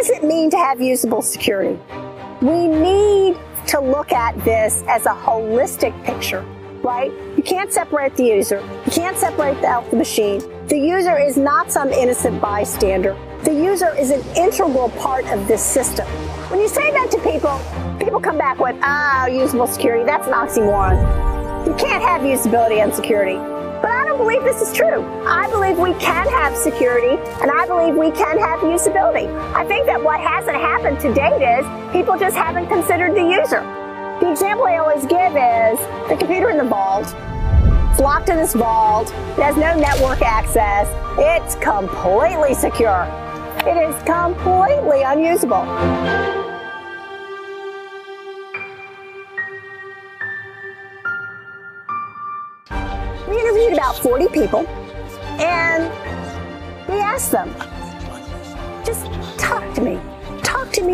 does it mean to have usable security? We need to look at this as a holistic picture, right? You can't separate the user. You can't separate out the machine. The user is not some innocent bystander. The user is an integral part of this system. When you say that to people, people come back with, ah, usable security, that's an oxymoron. You can't have usability and security. But I don't believe this is true. I believe we can have security, and I believe we can have usability. I think that what hasn't happened to date is people just haven't considered the user. The example I always give is the computer in the vault. It's locked in this vault. It has no network access. It's completely secure. It is completely unusable. We interviewed about 40 people, and we asked them, just talk to me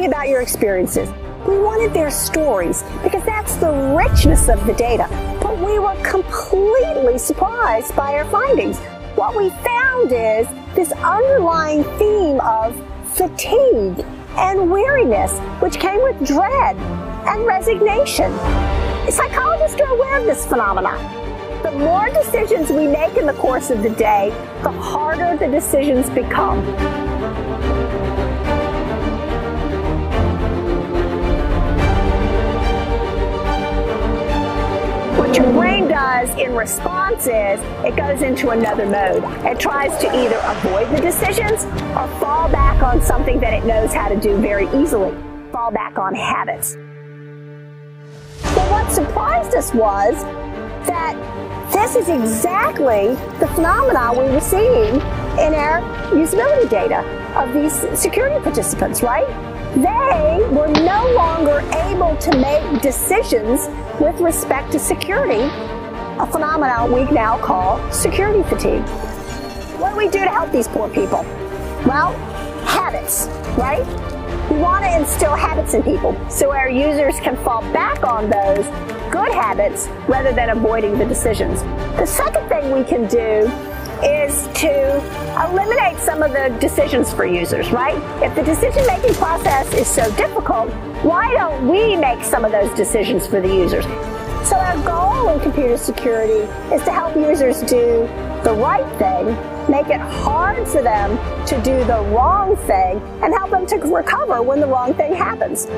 about your experiences. We wanted their stories because that's the richness of the data, but we were completely surprised by our findings. What we found is this underlying theme of fatigue and weariness, which came with dread and resignation. Psychologists are aware of this phenomenon. The more decisions we make in the course of the day, the harder the decisions become. What your brain does in response is it goes into another mode. It tries to either avoid the decisions or fall back on something that it knows how to do very easily, fall back on habits. But what surprised us was that this is exactly the phenomena we were seeing in our usability data of these security participants, right? They were no longer able to make decisions with respect to security, a phenomenon we now call security fatigue. What do we do to help these poor people? Well, habits, right? We want to instill habits in people so our users can fall back on those good habits rather than avoiding the decisions. The second thing we can do is to eliminate some of the decisions for users, right? If the decision-making process is so difficult, why don't we make some of those decisions for the users? So our goal in computer security is to help users do the right thing, make it hard for them to do the wrong thing, and help them to recover when the wrong thing happens.